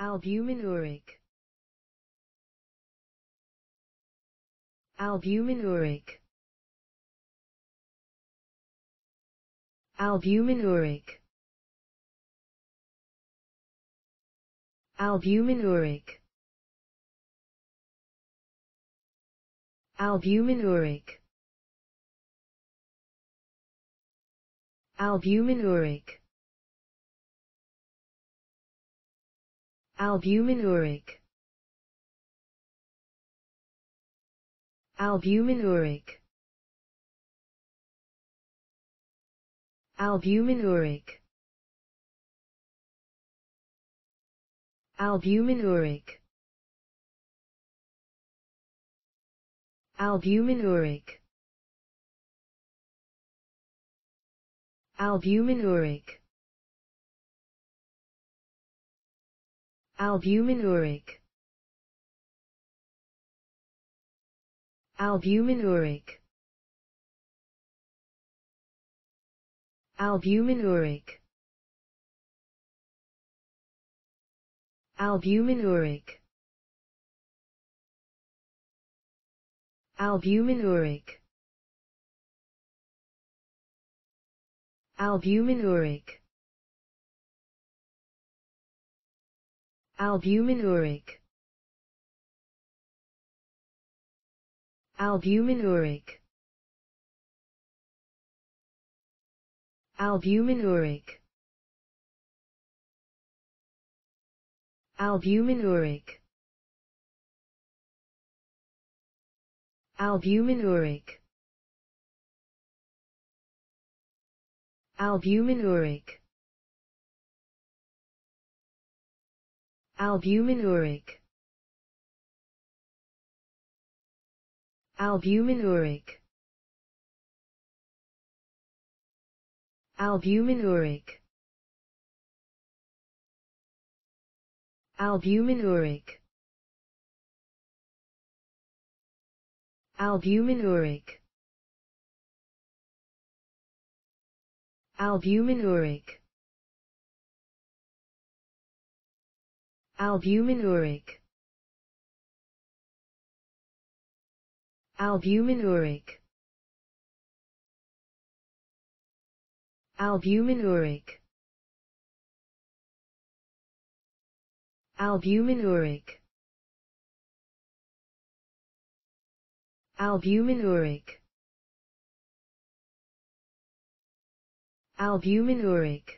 Albuminuric. Albuminuric. Albuminuric. Albuminuric. Albuminuric. Albuminuric. Albuminuric. Albuminuric. Albuminuric. Albuminuric. Albuminuric. Albuminuric. Albuminuric. Albuminuric. Albuminuric. Albuminuric. Albuminuric. Albuminuric. Albuminuric. Albuminuric. Albuminuric. Albuminuric. Albuminuric. Albuminuric. Albuminuric. Albuminuric. Albuminuric. Albuminuric. Albuminuric. Albuminuric. Albuminuric. Albuminuric. Albuminuric. Albuminuric. Albuminuric. Albuminuric.